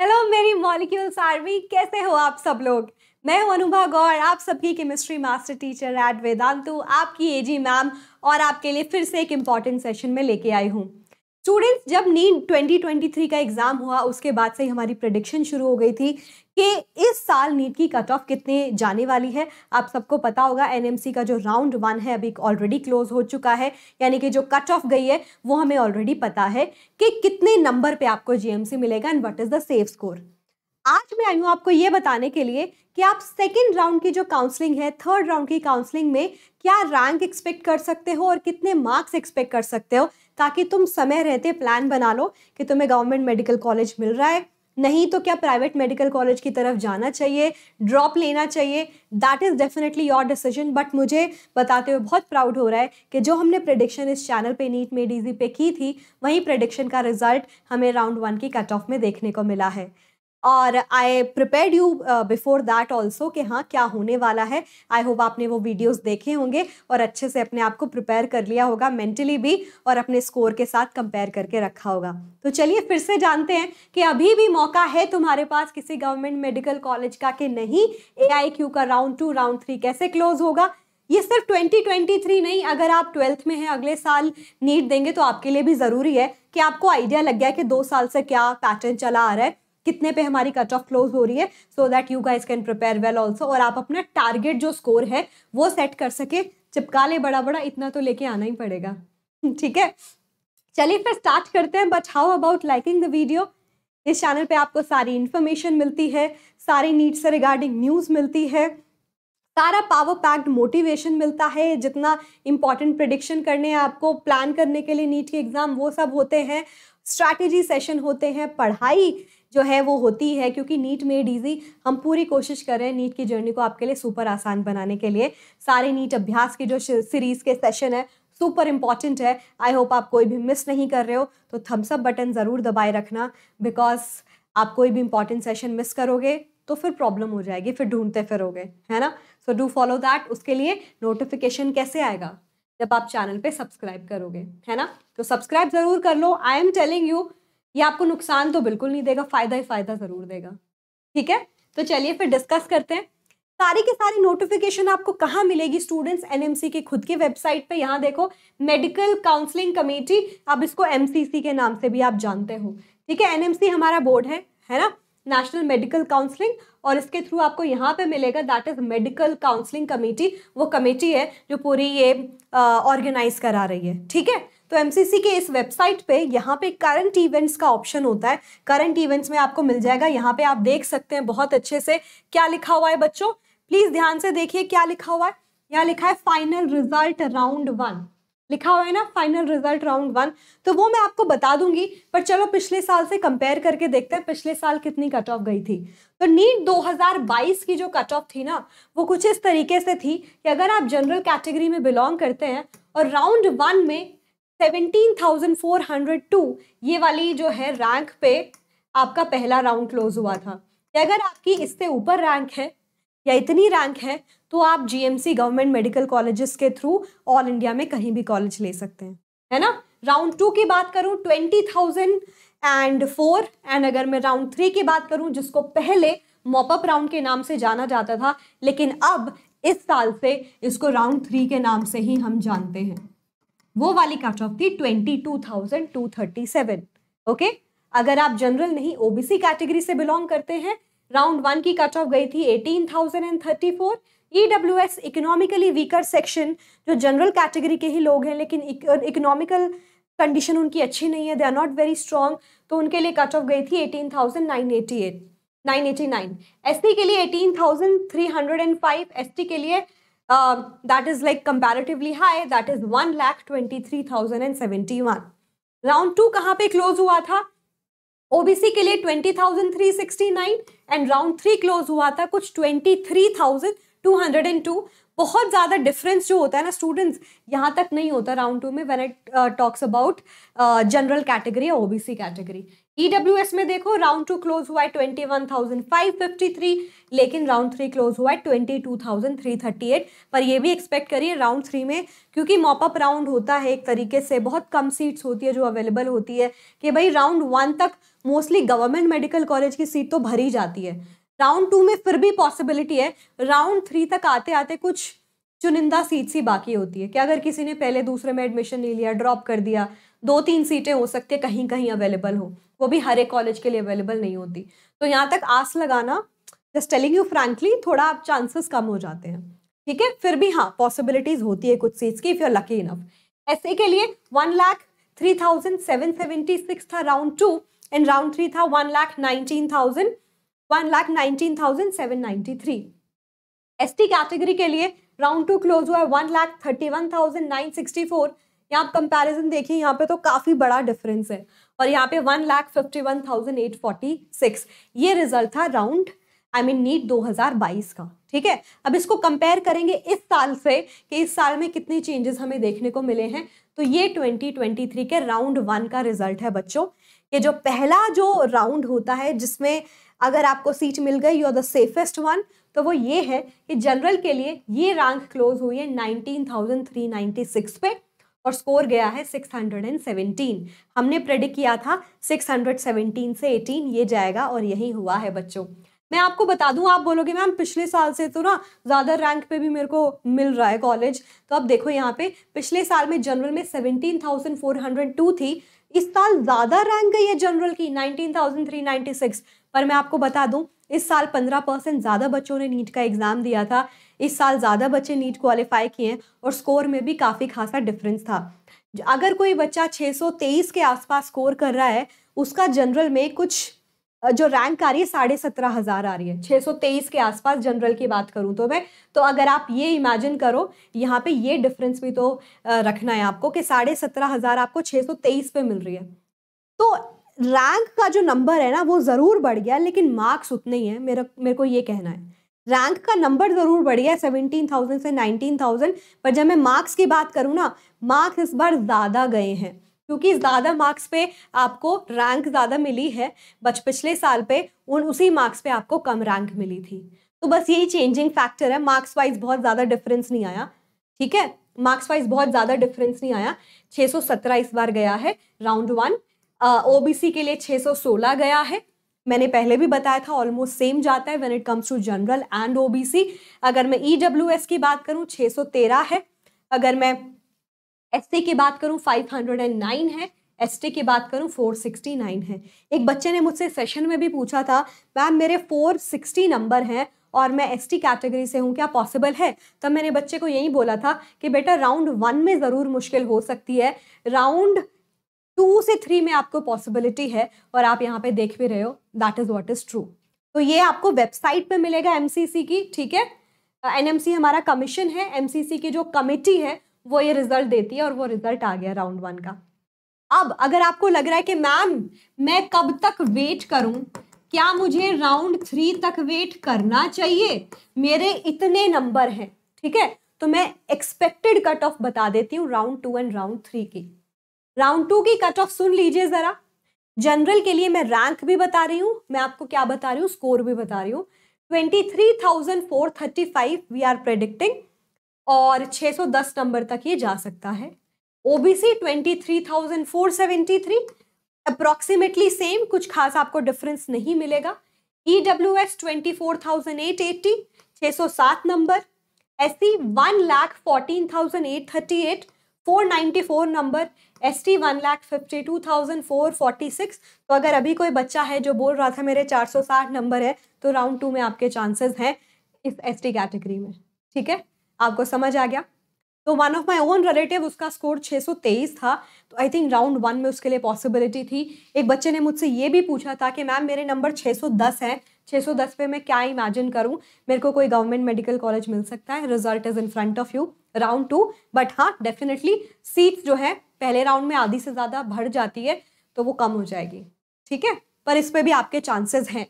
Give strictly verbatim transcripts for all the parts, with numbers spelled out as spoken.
Hello मेरी molecules army, कैसे हो आप सब लोग। मैं हूं अनुभा गौर, आप सबकी chemistry master teacher at Vedantu, आपकी एजी मैम, और आपके लिए फिर से एक इम्पॉर्टेंट सेशन में लेके आई हूं। स्टूडेंट्स, जब नीट ट्वेंटी ट्वेंटी थ्री का एग्ज़ाम हुआ उसके बाद से हमारी प्रेडिक्शन शुरू हो गई थी कि इस साल नीट की कट ऑफ कितने जाने वाली है। आप सबको पता होगा एनएमसी का जो राउंड वन है अभी ऑलरेडी क्लोज हो चुका है, यानी कि जो कट ऑफ गई है वो हमें ऑलरेडी पता है कि कितने नंबर पे आपको जीएमसी मिलेगा and what is the safe score. आज मैं आई हूँ आपको ये बताने के लिए कि आप सेकेंड राउंड की जो काउंसलिंग है, थर्ड राउंड की काउंसलिंग में क्या रैंक एक्सपेक्ट कर सकते हो और कितने मार्क्स एक्सपेक्ट कर सकते हो, ताकि तुम समय रहते प्लान बना लो कि तुम्हें गवर्नमेंट मेडिकल कॉलेज मिल रहा है, नहीं तो क्या प्राइवेट मेडिकल कॉलेज की तरफ जाना चाहिए, ड्रॉप लेना चाहिए। That is definitely your decision, but मुझे बताते हुए बहुत प्राउड हो रहा है कि जो हमने प्रेडिक्शन इस चैनल पे नीट मेड इजी पे की थी, वही प्रेडिक्शन का रिजल्ट हमें राउंड वन की कट ऑफ में देखने को मिला है। और I prepared you before that also कि हाँ क्या होने वाला है। आई होप आपने वो वीडियोस देखे होंगे और अच्छे से अपने आप को प्रिपेयर कर लिया होगा, मेंटली भी, और अपने स्कोर के साथ कंपेयर करके रखा होगा। तो चलिए फिर से जानते हैं कि अभी भी मौका है तुम्हारे पास किसी गवर्नमेंट मेडिकल कॉलेज का कि नहीं। एआईक्यू का राउंड टू राउंड थ्री कैसे क्लोज होगा। ये सिर्फ ट्वेंटी ट्वेंटी थ्री नहीं, अगर आप ट्वेल्थ में हैं अगले साल नीट देंगे तो आपके लिए भी ज़रूरी है कि आपको आइडिया लग गया कि दो साल से क्या पैटर्न चला आ रहा है, कितने पे हमारी कट ऑफ क्लोज हो रही है, so that you guys can prepare well also, और आप अपना टारगेट जो स्कोर है वो सेट कर सके। चिपका ले बड़ा बड़ा, इतना तो लेके आना ही पड़ेगा। ठीक है, चलिए फिर स्टार्ट करते हैं। But how about liking the video. इस चैनल पे आपको सारी इन्फॉर्मेशन मिलती है, सारी नीट से रिगार्डिंग न्यूज़ मिलती है, सारा पावर पैक्ड मोटिवेशन मिलता है, जितना इंपॉर्टेंट प्रेडिक्शन करने हैं आपको, प्लान करने के लिए नीट के एग्ज़ाम, वो सब होते हैं, स्ट्रैटेजी सेशन होते हैं, पढ़ाई जो है वो होती है, क्योंकि नीट मेड इजी हम पूरी कोशिश कर रहे हैं नीट की जर्नी को आपके लिए सुपर आसान बनाने के लिए। सारे नीट अभ्यास की जो सीरीज़ के सेशन है सुपर इम्पॉर्टेंट है। आई होप आप कोई भी मिस नहीं कर रहे हो, तो थम्स अप बटन ज़रूर दबाए रखना, बिकॉज आप कोई भी इंपॉर्टेंट सेशन मिस करोगे तो फिर प्रॉब्लम हो जाएगी, फिर ढूंढते फिरोगे, है ना। So do follow that. उसके लिए नोटिफिकेशन कैसे आएगा, जब आप चैनल पे सब्सक्राइब करोगे, है ना। तो सब्सक्राइब ज़रूर कर लो। आई एम टेलिंग यू, ये आपको नुकसान तो बिल्कुल नहीं देगा, फ़ायदा ही फ़ायदा ज़रूर देगा। ठीक है, तो चलिए फिर डिस्कस करते हैं। सारी के सारी नोटिफिकेशन आपको कहाँ मिलेगी स्टूडेंट्स। एनएमसी की खुद की वेबसाइट पे, यहाँ देखो मेडिकल काउंसलिंग कमेटी, अब इसको एमसीसी के नाम से भी आप जानते हो। ठीक है, एनएमसी हमारा बोर्ड है, है ना, नेशनल मेडिकल काउंसलिंग, और इसके थ्रू आपको यहाँ पे मिलेगा that is medical counselling committee. वो कमेटी है जो पूरी ये ऑर्गेनाइज करा रही है। ठीक है, तो एमसीसी के इस वेबसाइट पे यहाँ पे करंट इवेंट्स का ऑप्शन होता है। करंट इवेंट्स में आपको मिल जाएगा, यहाँ पे आप देख सकते हैं बहुत अच्छे से क्या लिखा हुआ है। बच्चों प्लीज़ ध्यान से देखिए क्या लिखा हुआ है। यहाँ लिखा है फाइनल रिजल्ट राउंड वन, लिखा हुआ है ना, फाइनल रिजल्ट राउंड वन, तो वो मैं आपको बता दूंगी। पर चलो पिछले साल से कंपेयर करके देखते हैं पिछले साल कितनी कट ऑफ गई थी। तो नीट दो हज़ार बाईस की जो कट ऑफ थी ना, वो कुछ इस तरीके से थी कि अगर आप जनरल कैटेगरी में बिलोंग करते हैं और राउंड वन में सत्रह हज़ार चार सौ दो ये वाली जो है रैंक पे आपका पहला राउंड क्लोज हुआ था, कि अगर आपकी इससे ऊपर रैंक है या इतनी रैंक है तो आप जीएमसी गवर्नमेंट मेडिकल कॉलेजेस के थ्रू ऑल इंडिया में कहीं भी कॉलेज ले सकते हैं, है ना। राउंड टू की बात करूं twenty thousand and four, and अगर मैं राउंड थ्री की बात करूं जिसको पहले मॉपअप राउंड के नाम से जाना जाता था, लेकिन अब इस साल से इसको राउंड थ्री के नाम से ही हम जानते हैं, वो वाली कट ऑफ थी twenty two thousand two thirty seven. Okay, अगर आप जनरल नहीं ओबीसी कैटेगरी से बिलोंग करते हैं, राउंड वन की कट ऑफ गई थी eighteen thousand and thirty four. EWS economically weaker section, जो जनरल कैटेगरी के ही लोग हैं लेकिन इकोनॉमिकल कंडीशन उनकी अच्छी नहीं है, they are not very strong, तो उनके लिए कट ऑफ गई थी eighteen thousand nine eighty eight nine eighty nine. ST के लिए eighteen thousand three hundred and five, ST के लिए that is like comparatively high, that is one lakh twenty three thousand and seventy one. Round two कहाँ पे close हुआ था, OBC के लिए twenty thousand three sixty nine, and round three close हुआ था कुछ twenty three thousand two hundred and two, बहुत ज़्यादा डिफरेंस जो होता है ना स्टूडेंट्स, यहाँ तक नहीं होता राउंड टू में when it talks about general category या ओबीसी कैटेगरी। ईडब्ल्यूएस में देखो राउंड टू क्लोज हुआ है twenty one thousand five fifty three, लेकिन राउंड थ्री क्लोज हुआ है twenty two thousand three thirty eight. पर ये भी एक्सपेक्ट करिए राउंड थ्री में, क्योंकि मॉप अप राउंड होता है एक तरीके से, बहुत कम सीट्स होती है जो अवेलेबल होती है, कि भाई राउंड वन तक मोस्टली गवर्नमेंट मेडिकल कॉलेज की सीट तो भरी जाती है। राउंड टू में फिर भी पॉसिबिलिटी है, राउंड थ्री तक आते आते कुछ चुनिंदा सीट्स ही बाकी होती है, कि अगर किसी ने पहले दूसरे में एडमिशन ले लिया, ड्रॉप कर दिया, दो तीन सीटें हो सकती है कहीं कहीं अवेलेबल हो, वो भी हर एक कॉलेज के लिए अवेलेबल नहीं होती। तो यहाँ तक आस लगाना, जस्ट टेलिंग यू फ्रैंकली, थोड़ा आप चांसेस कम हो जाते हैं, ठीक है। फिर भी हाँ, पॉसिबिलिटीज होती है कुछ सीट्स की if you are lucky enough. SA के लिए one lakh three thousand seven seventy six था round two, and round three था one lakh nineteen thousand one lakh nineteen thousand seven ninety three. S T category के लिए राउंड टू क्लोज हुआ है one lakh thirty one thousand nine sixty four. यहाँ आप comparison देखिए, यहाँ पे तो काफ़ी बड़ा डिफरेंस है, और यहाँ पे one lakh fifty one thousand eight forty six. ये रिजल्ट था राउंड आई मीन नीट दो हज़ार बाईस का, ठीक है। अब इसको कंपेयर करेंगे इस साल से, कि इस साल में कितने चेंजेस हमें देखने को मिले हैं। तो ये ट्वेंटी ट्वेंटी थ्री के राउंड वन का रिजल्ट है बच्चों। ये जो पहला जो राउंड होता है जिसमें अगर आपको सीट मिल गई you are the safest one, तो वो ये है कि जनरल के लिए ये रैंक क्लोज हुई है nineteen thousand three ninety six पे, और स्कोर गया है सिक्स हंड्रेड सेवनटीन। हमने प्रेडिक्ट किया था सिक्स हंड्रेड सेवनटीन से एटीन ये जाएगा, और यही हुआ है बच्चों। मैं आपको बता दूं, आप बोलोगे मैम पिछले साल से तो ना ज़्यादा रैंक पे भी मेरे को मिल रहा है कॉलेज। तो अब देखो यहाँ पे पिछले साल में जनरल में seventeen thousand four hundred two थी, इस साल ज़्यादा रैंक गई है जनरल की nineteen thousand three ninety six. पर मैं आपको बता दूं, इस साल पंद्रह परसेंट ज़्यादा बच्चों ने नीट का एग्ज़ाम दिया था, इस साल ज़्यादा बच्चे नीट क्वालिफाई किए हैं, और स्कोर में भी काफ़ी खासा डिफरेंस था। अगर कोई बच्चा छः सौ तेईस के आसपास स्कोर कर रहा है, उसका जनरल में कुछ जो रैंक आ रही है साढ़े सत्रह हज़ार आ रही है, छः सौ तेईस के आसपास जनरल की बात करूं तो मैं। तो अगर आप ये इमेजिन करो, यहाँ पे ये डिफरेंस भी तो रखना है आपको, कि साढ़े सत्रह हज़ार आपको छः सौ तेईस पे मिल रही है। तो रैंक का जो नंबर है ना वो ज़रूर बढ़ गया, लेकिन मार्क्स उतने ही हैं, मेरा मेरे को ये कहना है। रैंक का नंबर ज़रूर बढ़ गया सेवनटीन थाउजेंड से नाइनटीन थाउजेंड, पर जब मैं मार्क्स की बात करूँ ना, मार्क्स इस बार ज़्यादा गए हैं, क्योंकि ज़्यादा मार्क्स पे आपको रैंक ज़्यादा मिली है। बच पिछले साल पे उन उसी मार्क्स पे आपको कम रैंक मिली थी। तो बस यही चेंजिंग फैक्टर है, मार्क्स वाइज बहुत ज़्यादा डिफरेंस नहीं आया, ठीक है। मार्क्स वाइज बहुत ज़्यादा डिफरेंस नहीं आया। छः सौ सत्रह इस बार गया है राउंड वन। ओबीसी के लिए छः सौ सोलह गया है, मैंने पहले भी बताया था ऑलमोस्ट सेम जाता है when it comes to general and OBC. अगर मैं ईडब्ल्यूएस की बात करूं छः सौ तेरह है, अगर मैं एससी की बात करूं फाइव हंड्रेड नाइन है, एसटी की बात करूं फोर सिक्सटी नाइन है। एक बच्चे ने मुझसे सेशन में भी पूछा था, मैम मेरे फोर सिक्सटी नंबर हैं और मैं एसटी कैटेगरी से हूँ, क्या पॉसिबल है? तब मैंने बच्चे को यही बोला था कि बेटा राउंड वन में ज़रूर मुश्किल हो सकती है, राउंड टू से थ्री में आपको पॉसिबिलिटी है, और आप यहाँ पे देख भी रहे हो, that is what is true. तो ये आपको वेबसाइट पे मिलेगा एमसीसी की, ठीक है। एनएमसी हमारा कमीशन है, एमसीसी की जो कमेटी है वो ये रिजल्ट देती है, और वो रिजल्ट आ गया राउंड वन का। अब अगर आपको लग रहा है कि मैम मैं कब तक वेट करूँ, क्या मुझे राउंड थ्री तक वेट करना चाहिए, मेरे इतने नंबर हैं, ठीक है, तो मैं एक्सपेक्टेड कट ऑफ बता देती हूँ round two and round three की। राउंड टू की कट ऑफ सुन लीजिए ज़रा। जनरल के लिए मैं रैंक भी बता रही हूँ, मैं आपको क्या बता रही हूँ, स्कोर भी बता रही हूँ। Twenty three thousand four thirty five we are predicting, और छः सौ दस नंबर तक ये जा सकता है। OBC twenty three thousand four seventy three approximately same, कुछ खास आपको डिफरेंस नहीं मिलेगा। EWS twenty four thousand eight eighty, छः सौ सात number. SC one lakh fourteen thousand eight thirty eight, four ninety four number. S T one lakh fifty two thousand four forty six. तो अगर अभी कोई बच्चा है जो बोल रहा था मेरे चार सौ साठ नंबर है, तो राउंड टू में आपके चांसेस हैं इस एस टी कैटेगरी में, ठीक है। आपको समझ आ गया। तो one of my own relative, उसका स्कोर छः सौ तेईस था, तो आई थिंक राउंड वन में उसके लिए पॉसिबिलिटी थी। एक बच्चे ने मुझसे ये भी पूछा था कि मैम मेरे नंबर छः सौ दस हैं, छः सौ दस पे मैं क्या इमेजिन करूं, मेरे को कोई गवर्नमेंट मेडिकल कॉलेज मिल सकता है? Result is in front of you round two. But हाँ, डेफिनेटली सीट्स जो है पहले राउंड में आधी से ज़्यादा भर जाती है, तो वो कम हो जाएगी, ठीक है। पर इस पर भी आपके चांसेस हैं।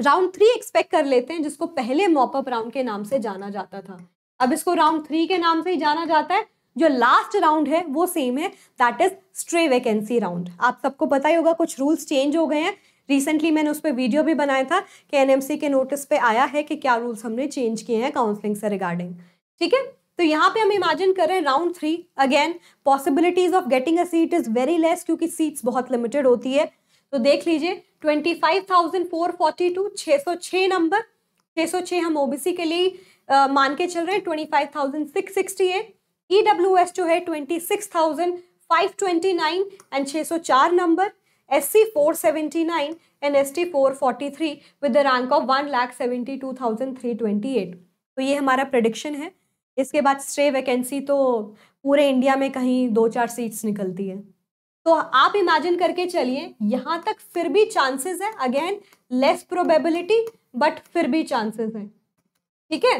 राउंड थ्री एक्सपेक्ट कर लेते हैं, जिसको पहले मॉपअप राउंड के नाम से जाना जाता था। अब इसको राउंड थ्री के नाम से ही जाना जाता है। जो लास्ट राउंड है वो सेम है, that is stray vacancy round. आप सबको पता ही होगा कुछ रूल्स चेंज हो गए हैं, रिसेंटली मैंने उस पर वीडियो भी बनाया था कि एनएमसी के नोटिस पे आया है कि क्या रूल्स हमने चेंज किए हैं काउंसलिंग से रिगार्डिंग। ठीक है, तो यहाँ पे हम इमेजिन कर रहे हैं round three. Again possibilities of getting a seat is very less, क्योंकि सीट्स बहुत लिमिटेड होती है। तो देख लीजिए twenty five thousand four forty two, छह सौ छह नंबर, छह सौ छह हम ओबीसी के लिए आ, मान के चल रहे हैं। Twenty five thousand six sixty eight, EWS जो है twenty six thousand five twenty nine and छह सौ चार number, SC four seventy nine and ST four forty three with the rank of one lakh seventy two thousand three twenty eight. तो ये हमारा prediction है। इसके बाद स्ट्रे वैकेंसी तो पूरे इंडिया में कहीं दो चार सीट्स निकलती है। तो आप इमेजिन करके चलिए, यहाँ तक फिर भी चांसेस है, अगेन लेस प्रोबेबिलिटी बट फिर भी चांसेस है। ठीक है,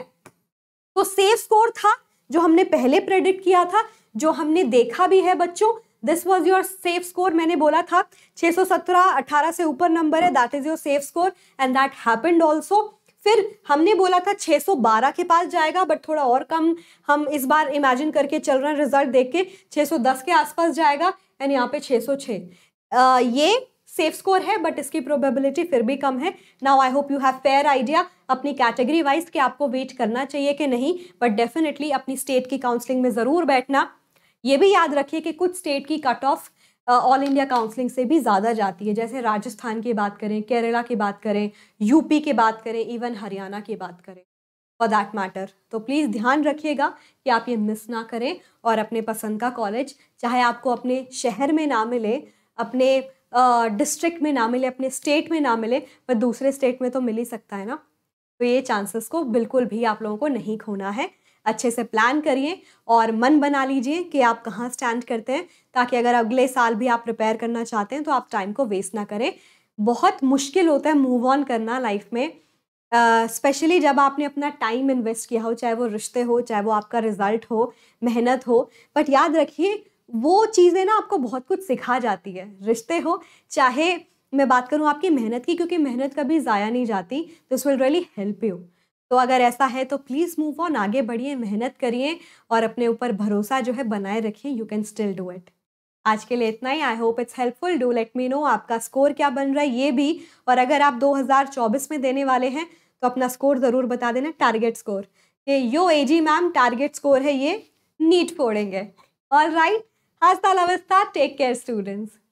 तो सेफ स्कोर था जो हमने पहले प्रेडिक्ट किया था, जो हमने देखा भी है बच्चों। This was your safe score, मैंने बोला था छह सौ सत्रह, अठारह से ऊपर नंबर है, that is your safe score and that happened also. फिर हमने बोला था छह सौ बारह के पास जाएगा, बट थोड़ा और कम हम इस बार इमेजिन करके चल रहे हैं, रिजल्ट देख के छह सौ दस के आसपास जाएगा एंड यहाँ पे छह सौ छह। uh, ये सेफ स्कोर है बट इसकी प्रोबेबिलिटी फिर भी कम है। Now I hope you have fair idea अपनी कैटेगरी वाइज कि आपको वेट करना चाहिए कि नहीं, बट डेफिनेटली अपनी स्टेट की काउंसलिंग में ज़रूर बैठना। ये भी याद रखिए कि कुछ स्टेट की cut off all India counselling से भी ज़्यादा जाती है, जैसे राजस्थान की बात करें, केरला की बात करें, यूपी की बात करें, इवन हरियाणा की बात करें फॉर दैट मैटर। तो प्लीज़ ध्यान रखिएगा कि आप ये मिस ना करें और अपने पसंद का कॉलेज, चाहे आपको अपने शहर में ना मिले, अपने डिस्ट्रिक्ट uh, में ना मिले, अपने स्टेट में ना मिले, पर दूसरे स्टेट में तो मिल ही सकता है ना। तो ये चांसेस को बिल्कुल भी आप लोगों को नहीं खोना है। अच्छे से प्लान करिए और मन बना लीजिए कि आप कहाँ स्टैंड करते हैं, ताकि अगर अगले साल भी आप प्रिपेयर करना चाहते हैं तो आप टाइम को वेस्ट ना करें। बहुत मुश्किल होता है मूव ऑन करना लाइफ में, स्पेशली uh, जब आपने अपना टाइम इन्वेस्ट किया हो, चाहे वो रिश्ते हो, चाहे वो आपका रिजल्ट हो, मेहनत हो। बट याद रखिए वो चीज़ें ना आपको बहुत कुछ सिखा जाती है, रिश्ते हो, चाहे मैं बात करूँ आपकी मेहनत की, क्योंकि मेहनत कभी ज़ाया नहीं जाती। This will really help you. तो अगर ऐसा है तो प्लीज़ मूव ऑन, आगे बढ़िए, मेहनत करिए और अपने ऊपर भरोसा जो है बनाए रखिए। You can still do it. आज के लिए इतना ही। I hope it's helpful. Do let me know आपका स्कोर क्या बन रहा है ये भी, और अगर आप दो हज़ार चौबीस में देने वाले हैं तो अपना स्कोर ज़रूर बता देना, टारगेट स्कोर। ये यो A G ma'am target score है ये, नीट फोड़ेंगे। ऑल राइट, हस्ता लवस्ता, टेक केयर स्टूडेंट्स।